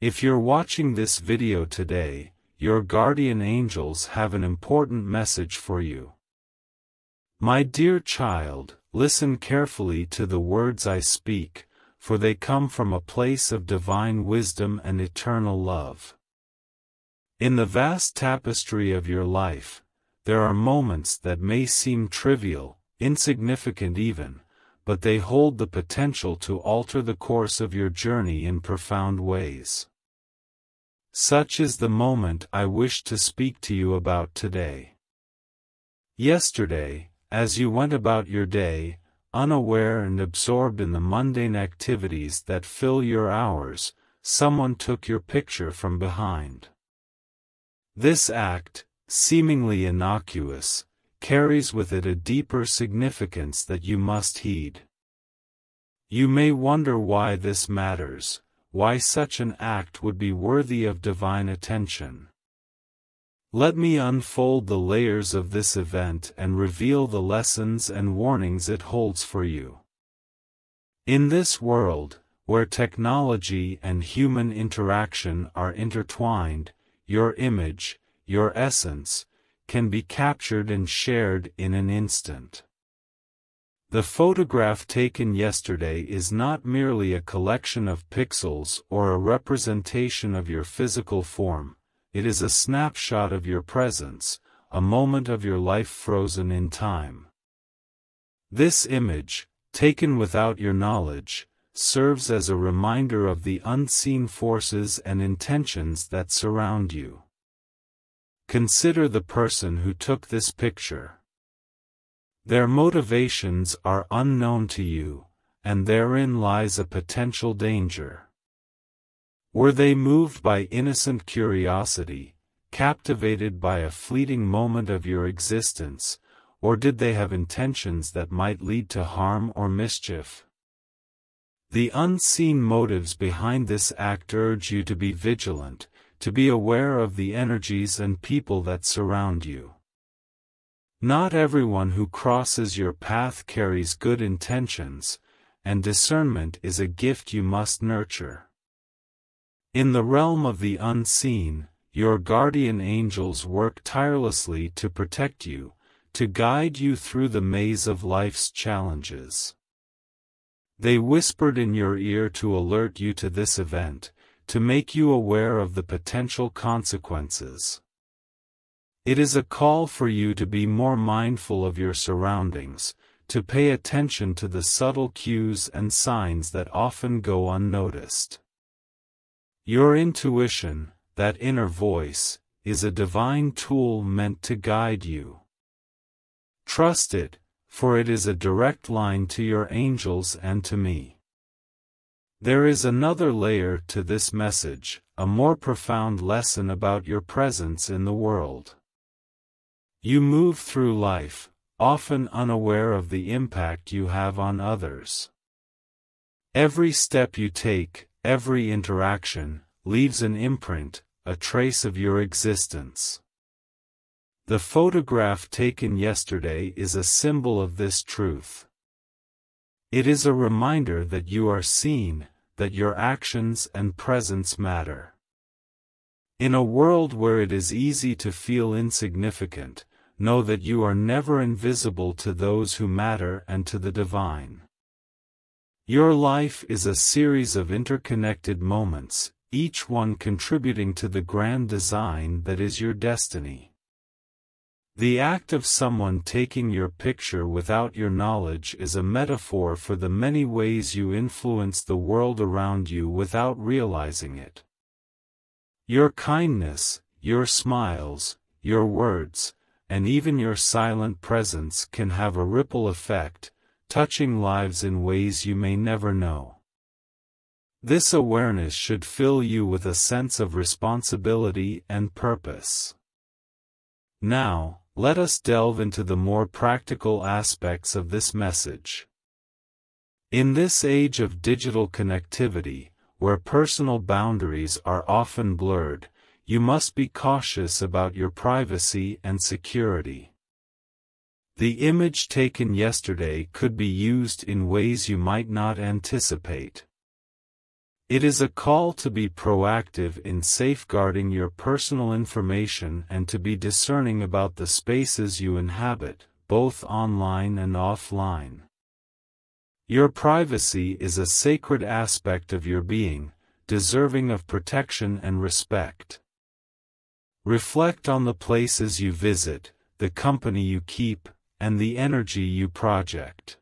If you're watching this video today, your guardian angels have an important message for you. My dear child, listen carefully to the words I speak, for they come from a place of divine wisdom and eternal love. In the vast tapestry of your life, there are moments that may seem trivial, insignificant even, but they hold the potential to alter the course of your journey in profound ways. Such is the moment I wish to speak to you about today. Yesterday, as you went about your day, unaware and absorbed in the mundane activities that fill your hours, someone took your picture from behind. This act, seemingly innocuous, carries with it a deeper significance that you must heed. You may wonder why this matters, why such an act would be worthy of divine attention. Let me unfold the layers of this event and reveal the lessons and warnings it holds for you. In this world, where technology and human interaction are intertwined, your image, your essence, can be captured and shared in an instant. The photograph taken yesterday is not merely a collection of pixels or a representation of your physical form, it is a snapshot of your presence, a moment of your life frozen in time. This image, taken without your knowledge, serves as a reminder of the unseen forces and intentions that surround you. Consider the person who took this picture. Their motivations are unknown to you, and therein lies a potential danger. Were they moved by innocent curiosity, captivated by a fleeting moment of your existence, or did they have intentions that might lead to harm or mischief? The unseen motives behind this act urge you to be vigilant, to be aware of the energies and people that surround you. Not everyone who crosses your path carries good intentions, and discernment is a gift you must nurture. In the realm of the unseen, your guardian angels work tirelessly to protect you, to guide you through the maze of life's challenges. They whispered in your ear to alert you to this event, to make you aware of the potential consequences. It is a call for you to be more mindful of your surroundings, to pay attention to the subtle cues and signs that often go unnoticed. Your intuition, that inner voice, is a divine tool meant to guide you. Trust it, for it is a direct line to your angels and to me. There is another layer to this message, a more profound lesson about your presence in the world. You move through life, often unaware of the impact you have on others. Every step you take, every interaction, leaves an imprint, a trace of your existence. The photograph taken yesterday is a symbol of this truth. It is a reminder that you are seen, that your actions and presence matter. In a world where it is easy to feel insignificant, know that you are never invisible to those who matter and to the divine. Your life is a series of interconnected moments, each one contributing to the grand design that is your destiny. The act of someone taking your picture without your knowledge is a metaphor for the many ways you influence the world around you without realizing it. Your kindness, your smiles, your words, and even your silent presence can have a ripple effect, touching lives in ways you may never know. This awareness should fill you with a sense of responsibility and purpose. Now, let us delve into the more practical aspects of this message. In this age of digital connectivity, where personal boundaries are often blurred, you must be cautious about your privacy and security. The image taken yesterday could be used in ways you might not anticipate. It is a call to be proactive in safeguarding your personal information and to be discerning about the spaces you inhabit, both online and offline. Your privacy is a sacred aspect of your being, deserving of protection and respect. Reflect on the places you visit, the company you keep, and the energy you project.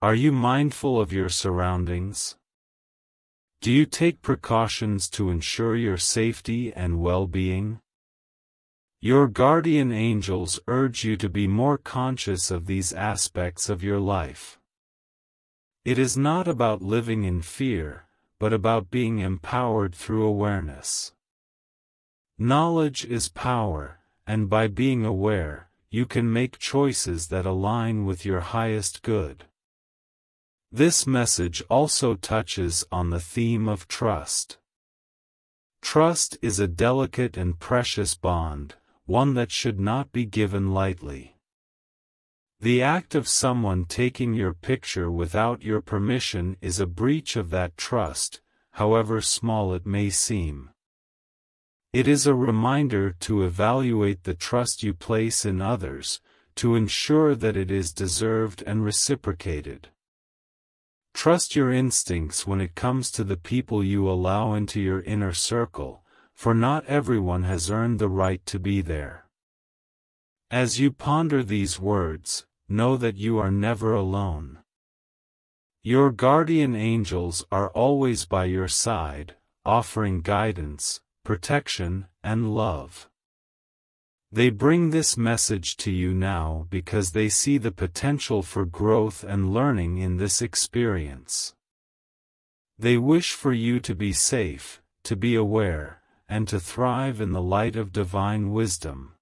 Are you mindful of your surroundings? Do you take precautions to ensure your safety and well-being? Your guardian angels urge you to be more conscious of these aspects of your life. It is not about living in fear, but about being empowered through awareness. Knowledge is power, and by being aware, you can make choices that align with your highest good. This message also touches on the theme of trust. Trust is a delicate and precious bond, one that should not be given lightly. The act of someone taking your picture without your permission is a breach of that trust, however small it may seem. It is a reminder to evaluate the trust you place in others, to ensure that it is deserved and reciprocated. Trust your instincts when it comes to the people you allow into your inner circle, for not everyone has earned the right to be there. As you ponder these words, know that you are never alone. Your guardian angels are always by your side, offering guidance, protection, and love. They bring this message to you now because they see the potential for growth and learning in this experience. They wish for you to be safe, to be aware, and to thrive in the light of divine wisdom.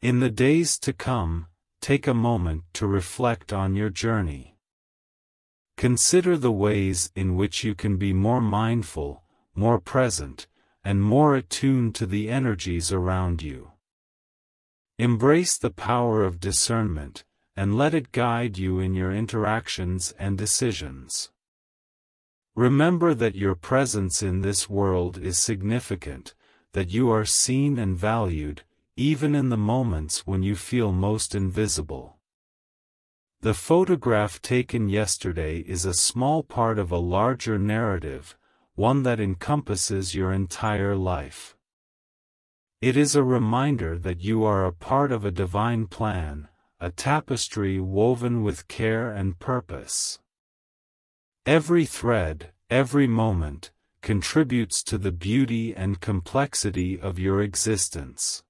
In the days to come, take a moment to reflect on your journey. Consider the ways in which you can be more mindful, more present, and more attuned to the energies around you. Embrace the power of discernment, and let it guide you in your interactions and decisions. Remember that your presence in this world is significant, that you are seen and valued, even in the moments when you feel most invisible. The photograph taken yesterday is a small part of a larger narrative, one that encompasses your entire life. It is a reminder that you are a part of a divine plan, a tapestry woven with care and purpose. Every thread, every moment, contributes to the beauty and complexity of your existence.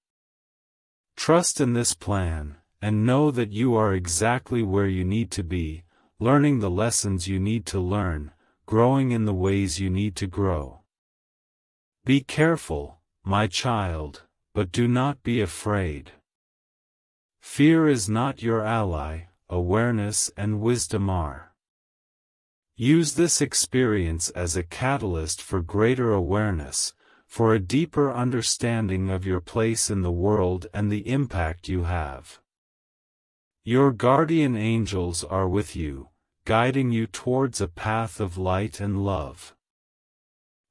Trust in this plan, and know that you are exactly where you need to be, learning the lessons you need to learn, growing in the ways you need to grow. Be careful, my child, but do not be afraid. Fear is not your ally, awareness and wisdom are. Use this experience as a catalyst for greater awareness, for a deeper understanding of your place in the world and the impact you have. Your guardian angels are with you, guiding you towards a path of light and love.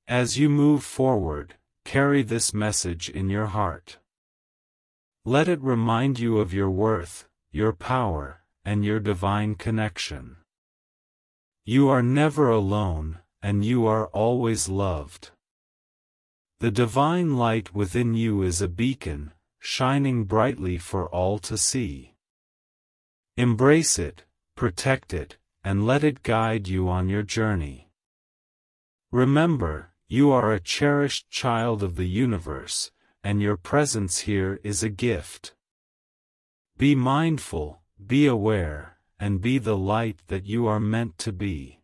As you move forward, carry this message in your heart. Let it remind you of your worth, your power, and your divine connection. You are never alone, and you are always loved. The divine light within you is a beacon, shining brightly for all to see. Embrace it, protect it, and let it guide you on your journey. Remember, you are a cherished child of the universe, and your presence here is a gift. Be mindful, be aware, and be the light that you are meant to be.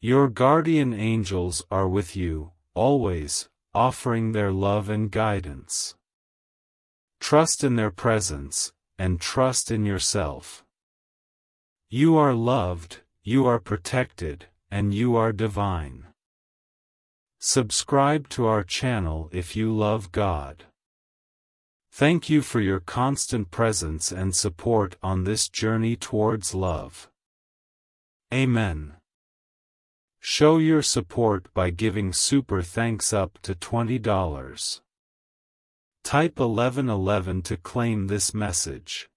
Your guardian angels are with you, always, offering their love and guidance. Trust in their presence, and trust in yourself. You are loved, you are protected, and you are divine. Subscribe to our channel if you love God. Thank you for your constant presence and support on this journey towards love. Amen. Show your support by giving Super Thanks up to $20. Type 1111 to claim this message.